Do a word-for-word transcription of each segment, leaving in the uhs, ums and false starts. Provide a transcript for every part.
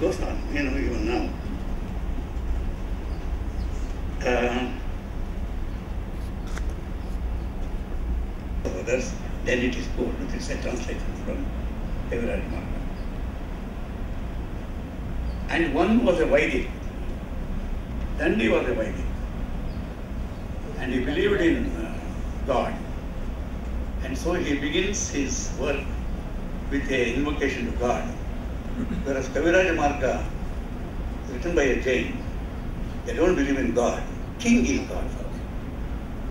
goes on, you know, even now. Uh, others, then it is called, this is a translation from Everard Margaret. And one was a Vaidi, Dandi was a Vaidi, and he believed in uh, God. And so he begins his work with an invocation to God. Whereas Kavirajamarga is written by a Jain. They don't believe in God. King is God for them.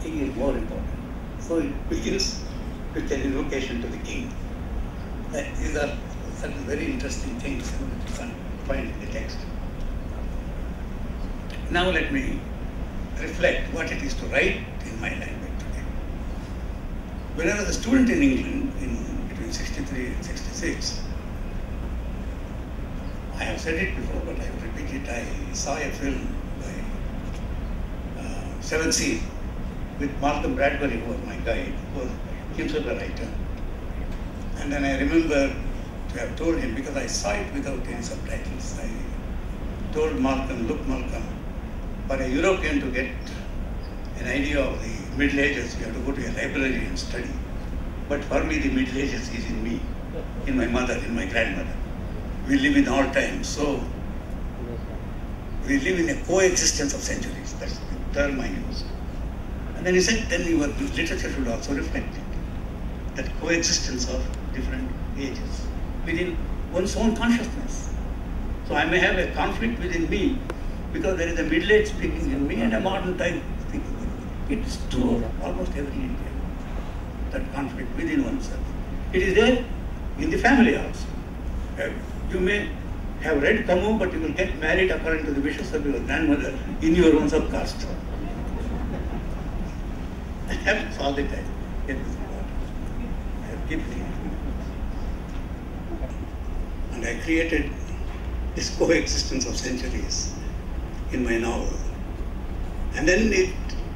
King is more important. So it begins with an invocation to the king. And these are some very interesting things that you can find in the text. Now let me reflect what it is to write in my language today. When I was a student in England in between sixty-three and sixty-six, I have said it before, but I will repeat it. I saw a film by uh, Seventh Seal with Malcolm Bradbury, who was my guide, who was himself a writer. And then I remember to have told him, because I saw it without any subtitles, I told Malcolm, look Malcolm, for a European to get an idea of the Middle Ages, you have to go to a library and study. But for me, the Middle Ages is in me, in my mother, in my grandmother. We live in our time, so we live in a coexistence of centuries. That's the term I used. And then he said, then your literature should also reflect it, that coexistence of different ages within one's own consciousness. So I may have a conflict within me because there is a middle age speaking in me and a modern time speaking in me. It's true of almost every Indian, that conflict within oneself. It is there in the family also. You may have read Camus, but you will get married according to the wishes of your grandmother in your own subcaste. I have all the time. I have kept it. And I created this coexistence of centuries in my novel. And then it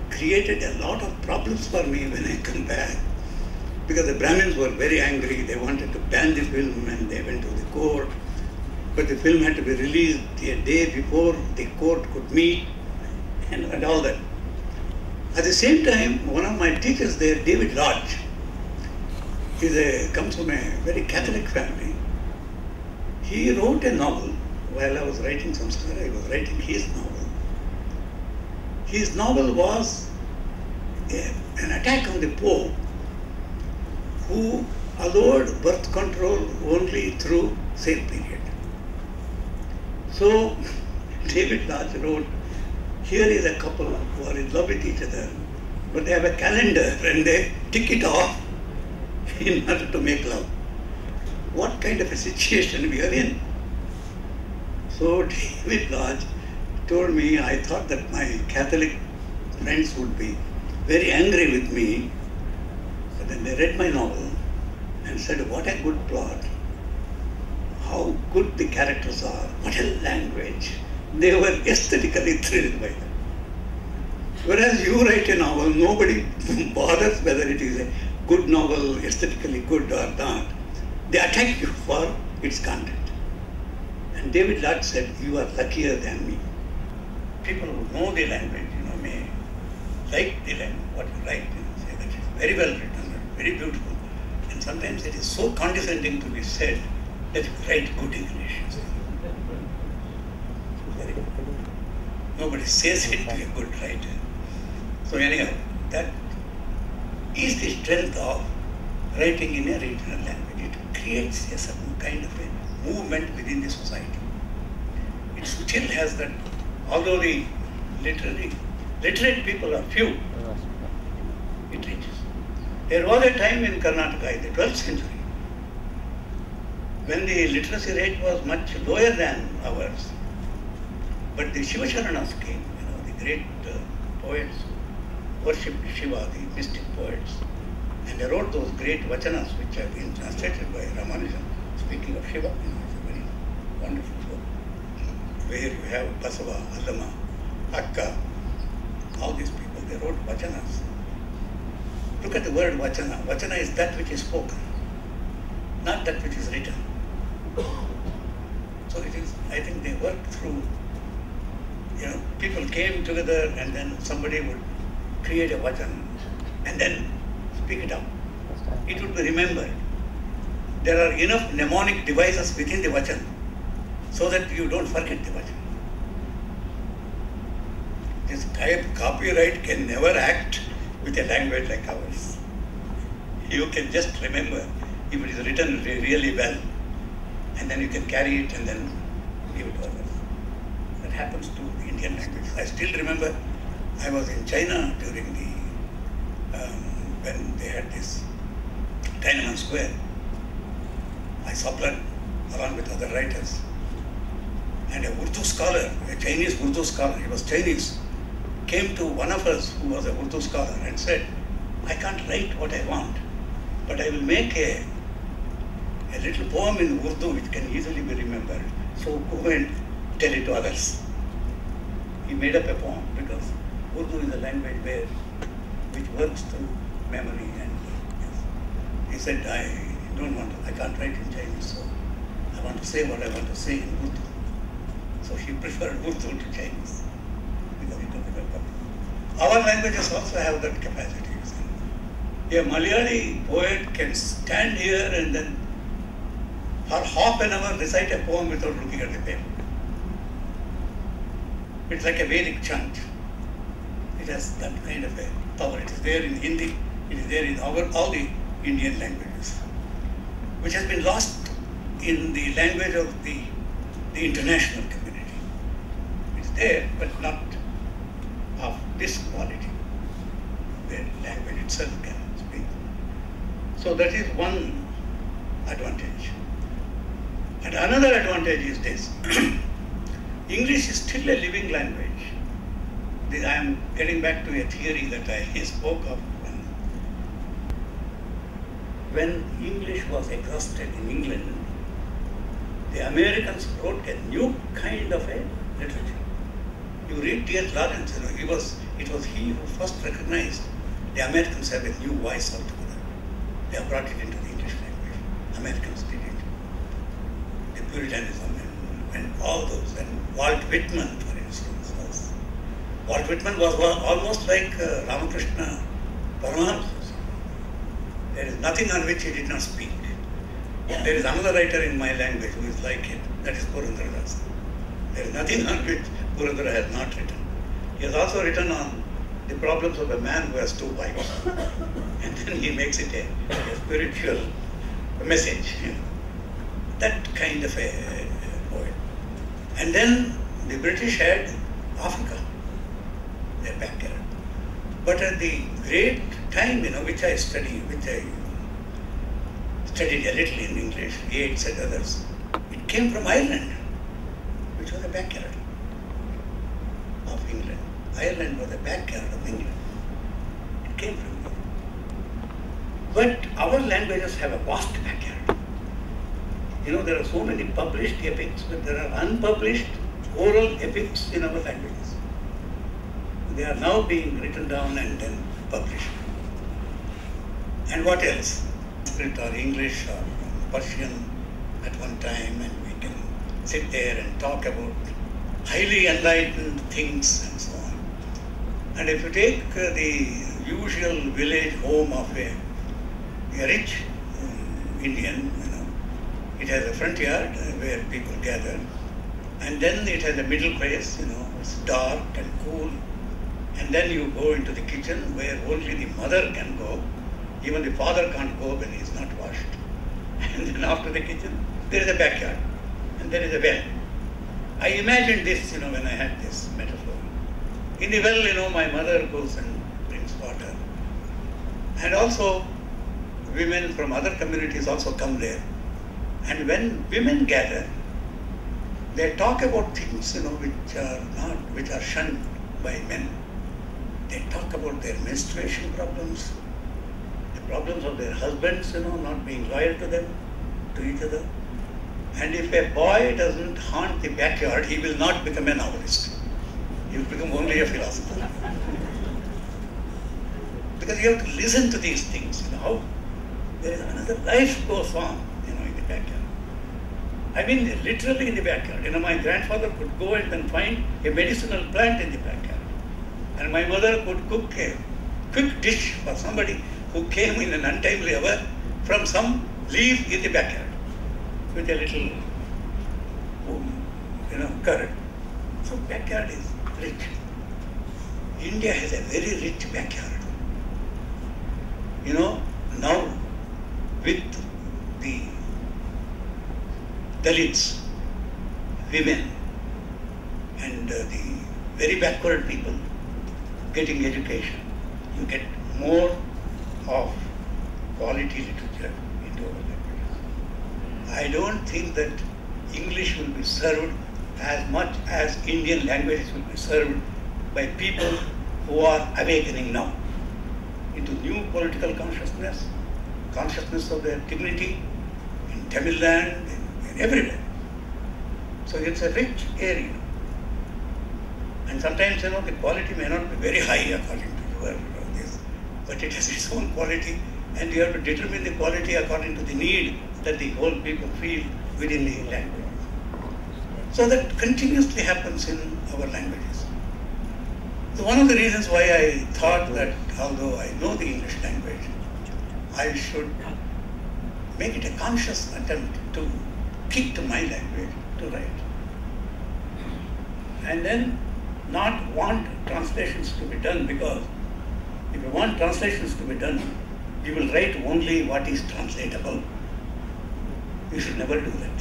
created a lot of problems for me when I come back. Because the Brahmins were very angry, they wanted to ban the film and they went to the court. But the film had to be released a day before the court could meet and, and all that. At the same time, one of my teachers there, David Lodge, he's a, comes from a very Catholic family. He wrote a novel while I was writing some stuff. I was writing his novel. His novel was a, an attack on the Pope, who allowed birth control only through sale period. So David Lodge wrote, here is a couple who are in love with each other, but they have a calendar and they tick it off in order to make love. What kind of a situation we are in? So David Lodge told me, I thought that my Catholic friends would be very angry with me. But then they read my novel and said, what a good plot, how good the characters are, what a language. They were aesthetically thrilled by that. Whereas you write a novel, nobody bothers whether it is a good novel, aesthetically good or not. They attack you for its content. And David Lodge said, you are luckier than me. People who know the language, you know, may like the language, what you write, and say that it's very well written. Very beautiful, and sometimes it is so condescending to be said that you write good English. Very good. Nobody says it to a good writer. So anyhow, that is the strength of writing in a regional language. It creates a certain kind of a movement within the society. It still has that, although the literary, literate people are few, it reaches. There was a time in Karnataka in the twelfth century when the literacy rate was much lower than ours. But the Shiva Sharanas came, you know, the great uh, poets worshipped Shiva, the mystic poets. And they wrote those great vachanas which have been translated by Ramanujan, speaking of Shiva, you know, it's a very wonderful book. Where you have Basava, Allama, Akka, all these people, they wrote vachanas. Look at the word vachana. Vachana is that which is spoken, not that which is written. So it is I think they worked through, you know, people came together and then somebody would create a vachan and then speak it up. It would be remembered. There are enough mnemonic devices within the vachan so that you don't forget the vachan. This type copyright can never act with a language like ours. You can just remember if it is written re really well, and then you can carry it and then give it to others. That happens to the Indian language. I still remember I was in China during the, um, when they had this Tiananmen Square. I supplied along with other writers. And a Urdu scholar, a Chinese Urdu scholar, he was Chinese, came to one of us who was a Urdu scholar and said, I can't write what I want, but I will make a, a little poem in Urdu which can easily be remembered. So go and tell it to others. He made up a poem because Urdu is a language where, which works through memory. And yes. He said, I don't want to, I can't write in Chinese, so I want to say what I want to say in Urdu. So he preferred Urdu to Chinese because it could be welcome. Our languages also have that capacity. A Malayali poet can stand here and then for half an hour recite a poem without looking at the paper. It's like a Vedic chant. It has that kind of a power. It is there in Hindi, it is there in our, all the Indian languages, which has been lost in the language of the, the international community. It's there, but not of this quality. The language itself can. So that is one advantage. And another advantage is this. English is still a living language. I am getting back to a theory that I spoke of when, when English was exhausted in England, the Americans wrote a new kind of a literature. You read T S Lawrence, you know, he was, it was he who first recognized the Americans have a new voice altogether. They have brought it into the English language. Americans did it. The Puritanism and, and all those. And Walt Whitman, for instance, was. Walt Whitman was, was almost like uh, Ramakrishna Paramahamsa. There is nothing on which he did not speak. Yeah. There is another writer in my language who is like it. That is Purandara. There is nothing on which Purandara has not written. He has also written on the problems of a man who has two wives. And then he makes it a, a spiritual message, you know. That kind of a, a poet. And then the British had Africa, their backyard. But at the great time, you know, which I study, which I studied a little in English, Yeats and others, it came from Ireland, which was a backyard of England. Ireland was a backyard of England. It came from England. But our languages have a vast backyard. You know, there are so many published epics, but there are unpublished oral epics in our languages. They are now being written down and then published. And what else? Sanskrit or English or Persian at one time, and we can sit there and talk about highly enlightened things and so on. And if you take uh, the usual village home of a A rich um, Indian, you know, it has a front yard where people gather, and then it has a middle place, you know, it's dark and cool, and then you go into the kitchen where only the mother can go, even the father can't go when he's not washed. And then after the kitchen, there is a backyard, and there is a well. I imagined this, you know, when I had this metaphor. In the well, you know, my mother goes and brings water, and also women from other communities also come there. And when women gather, they talk about things, you know, which are not, which are shunned by men. They talk about their menstruation problems, the problems of their husbands, you know, not being loyal to them, to each other. And if a boy doesn't haunt the backyard, he will not become a novelist. He will become only a philosopher. Because you have to listen to these things, you know, how there is another life goes on, you know, in the backyard. I mean literally in the backyard. You know, my grandfather could go and then find a medicinal plant in the backyard. And my mother could cook a quick dish for somebody who came in an untimely hour from some leaf in the backyard with a little, you know, curd. So backyard is rich. India has a very rich backyard. You know, now with the Dalits, women, and uh, the very backward people getting education, you get more of quality literature into our languages. I don't think that English will be served as much as Indian languages will be served by people who are awakening now into new political consciousness, consciousness of their dignity in Tamil land, everywhere. So it's a rich area. And sometimes, you know, the quality may not be very high according to your this, but it has its own quality, and you have to determine the quality according to the need that the whole people feel within the language. So that continuously happens in our languages. So one of the reasons why I thought that although I know the English language, I should make it a conscious attempt to kick to my language to write. And then not want translations to be done, because if you want translations to be done, you will write only what is translatable. You should never do that.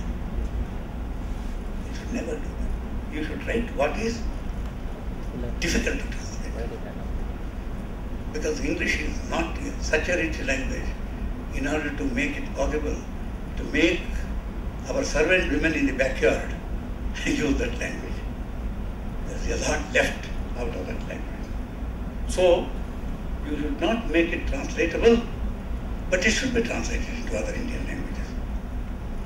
You should never do that. You should write what is difficult to translate. Because English is not such a rich language. In order to make it possible, to make our servant women in the backyard use that language. There's a lot left out of that language. So, you should not make it translatable, but it should be translated into other Indian languages.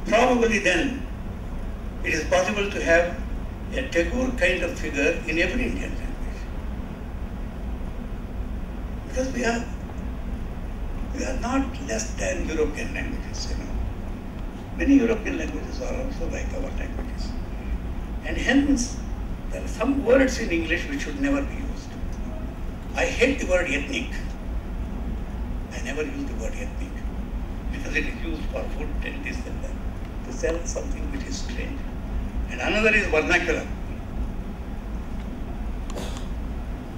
Probably then, it is possible to have a Tagore kind of figure in every Indian language. Because we are, we are not less than European languages, you know. Many European languages are also like our languages. And hence, there are some words in English which should never be used. I hate the word ethnic. I never use the word ethnic, because it is used for food and this and that, to sell something which is strange. And another is vernacular.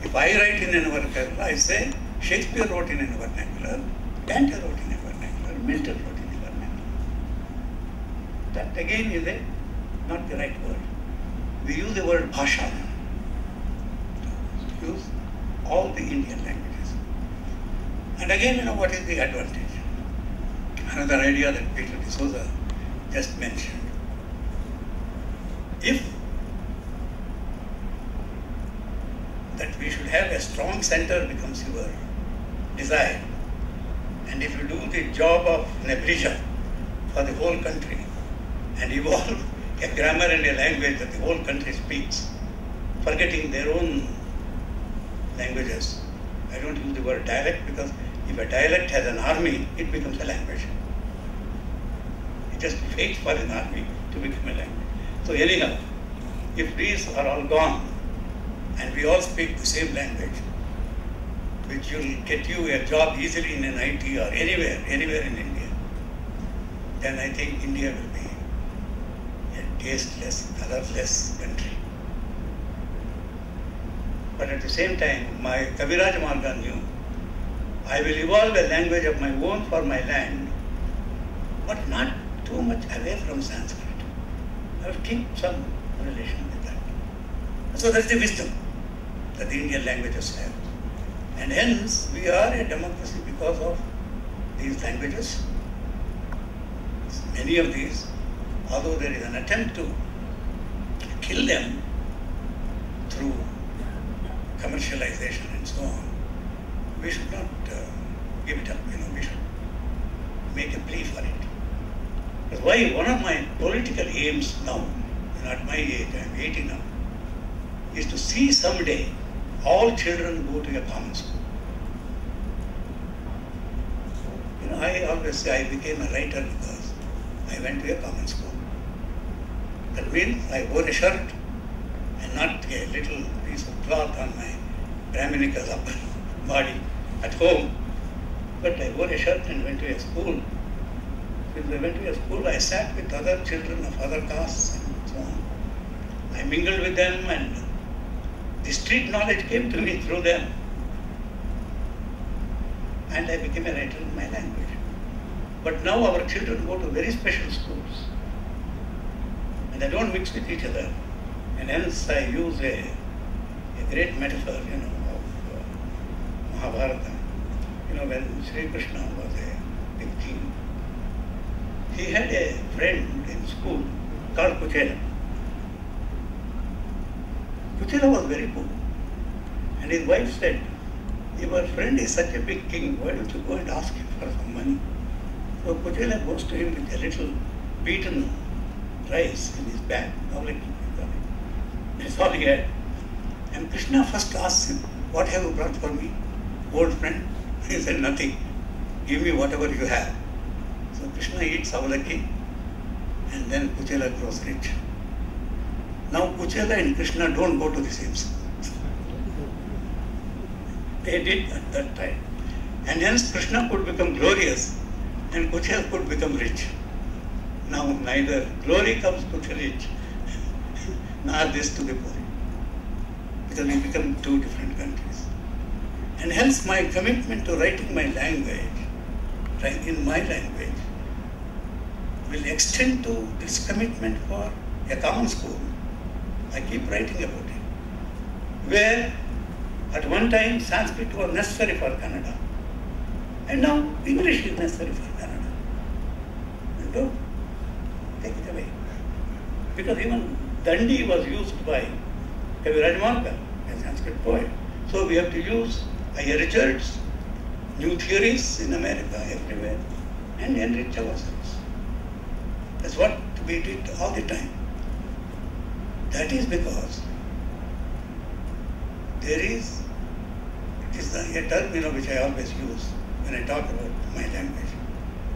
If I write in a vernacular, I say Shakespeare wrote in a vernacular, Dante wrote in a vernacular, Milton wrote. That again is a, not the right word. We use the word bhasha. We use all the Indian languages. And again, you know, what is the advantage? Another idea that Peter de Souza just mentioned. If that we should have a strong center becomes your desire, and if you do the job of Nebrija for the whole country, and evolve a grammar and a language that the whole country speaks, forgetting their own languages. I don't use the word dialect, because if a dialect has an army, it becomes a language. It just waits for an army to become a language. So anyhow, if these are all gone and we all speak the same language, which will get you a job easily in an I T or anywhere, anywhere in India, then I think India will be tasteless, colorless country. But at the same time, my Kavirajamarga knew, I will evolve a language of my own for my land, but not too much away from Sanskrit. I will keep some relation with that. So that's the wisdom that the Indian languages have. And hence, we are a democracy because of these languages. Many of these, although there is an attempt to kill them through commercialization and so on, we should not uh, give it up, you know, we should make a plea for it. That's why one of my political aims now, and at my age, I'm eighty now, is to see someday all children go to a common school. You know, I always say I became a writer because I went to a common school. That means I wore a shirt and not a little piece of cloth on my Brahminical upper body at home. But I wore a shirt and went to a school. When I went to a school, I sat with other children of other castes and so on. I mingled with them, and the street knowledge came to me through them. And I became a writer in my language. But now our children go to very special schools. And they don't mix with each other. And hence I use a, a great metaphor, you know, of uh, Mahabharata. You know, when Shri Krishna was a big king, he had a friend in school called Kuchela. Kuchela was very poor. And his wife said, "Your friend is such a big king, why don't you go and ask him for some money?" So Kuchela goes to him with a little beaten rice in his bag. How little? That's all he had. And Krishna first asks him, "What have you brought for me, old friend?" He said, "Nothing. Give me whatever you have." So Krishna eats avalaki, and then Kuchela grows rich. Now Kuchela and Krishna don't go to the same school. They did at that time. And hence Krishna could become glorious and Kuchela could become rich. Now neither glory comes to the rich nor this to the poor, because we become two different countries. And hence my commitment to writing my language, in my language, will extend to this commitment for a common school. I keep writing about it, where at one time Sanskrit was necessary for Kannada, and now English is necessary for Kannada. And don't take it away, because even Dandi was used by Kavirajamarga, a Sanskrit poet. So we have to use higher Richards, new theories in America, everywhere, and enrich ourselves. That's what we did all the time. That is because there is, it is a term, you know, which I always use when I talk about my language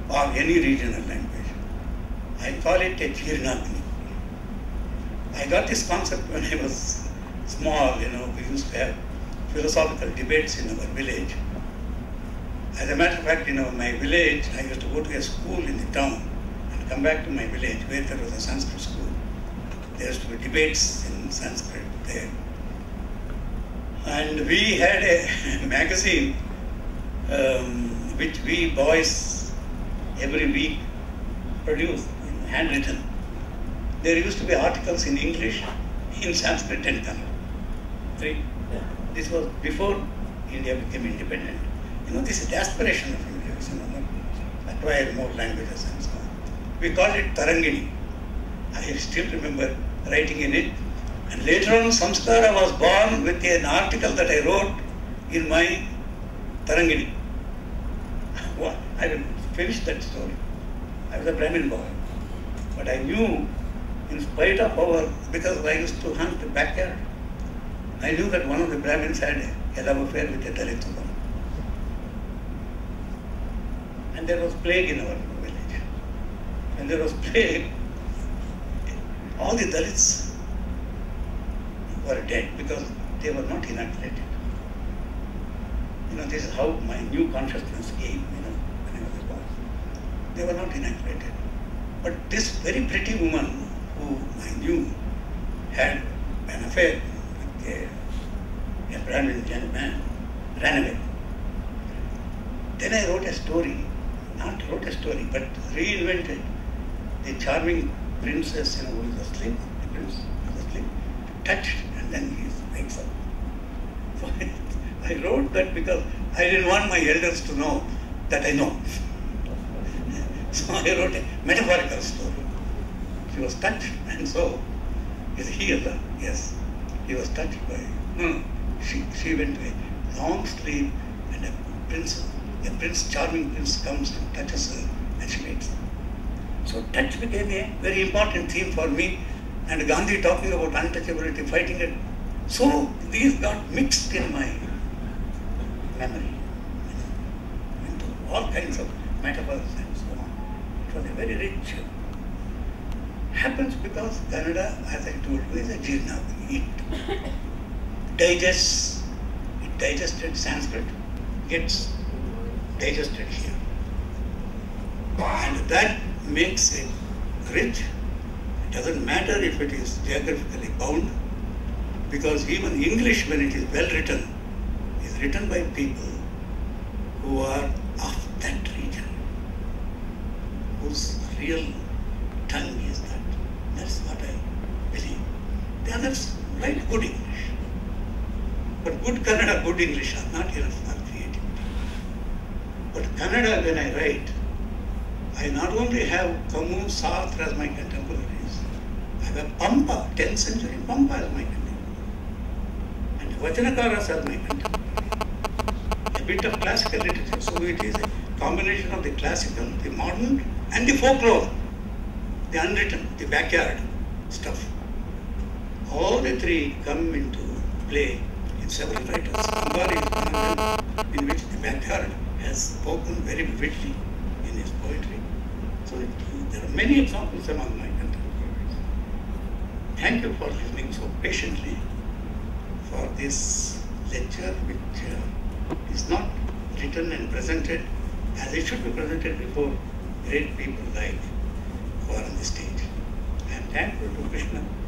or any regional language. I call it a Jirinagni. I got this concept when I was small, you know, we used to have philosophical debates in our village. As a matter of fact, you know, my village, I used to go to a school in the town and come back to my village where there was a Sanskrit school. There used to be debates in Sanskrit there. And we had a magazine um, which we boys every week produced, in handwritten. There used to be articles in English, in Sanskrit and Tamil. Three. This was before India became independent. You know, this is the aspiration of India, you know, acquire more languages and so on. We called it Tarangini. I still remember writing in it. And later on, Samskara was born with an article that I wrote in my Tarangini. Well, I will finish that story. I was a Brahmin boy. But I knew, in spite of our, because I used to hunt the backyard, I knew that one of the Brahmins had a love affair with a Dalit woman. And there was plague in our village. When there was plague, all the Dalits were dead because they were not inoculated. You know, this is how my new consciousness came, you know, when I was a boy. They were not inoculated. But this very pretty woman who I knew had an affair with a, a Brahmin young man, ran away. Then I wrote a story. Not wrote a story, but reinvented the charming princess, you know, who is asleep, the prince is asleep, touched, and then he wakes up. So I, I wrote that because I didn't want my elders to know that I know. So I wrote a metaphorical story. She was touched, and so, is he or her? Yes. He was touched by, no, no, she, she went to a long sleep, and a prince, a prince, charming prince comes and touches her, and she waits. So touch became a very important theme for me, and Gandhi talking about untouchability, fighting it. So these got mixed in my memory, into all kinds of metaphors and so on. It was a very rich happens because Kannada, as I told you, is a Jirinagni. It digests, it digested Sanskrit, gets digested here. And that makes it rich. It doesn't matter if it is geographically bound, because even English, when it is well written, is written by people who are of that region, whose real tongue is that. That's what I believe. The others write good English. But good Kannada, good English are not enough for creativity. But Kannada, when I write, I not only have Kamu, Sartre as my contemporaries, I have Pampa, tenth century Pampa as my contemporary, and Vachanakaras as my contemporary, a bit of classical literature. So it is a combination of the classical, the modern, and the folklore, the unwritten, the backyard stuff. All the three come into play in several writers. Somebody is one of them, in which the backyard has spoken very vividly in his poetry. So it, there are many examples among my contemporaries. Thank you for listening so patiently for this lecture, which uh, is not written and presented as it should be presented before great people like who are on the stage. I am thankful to Krishna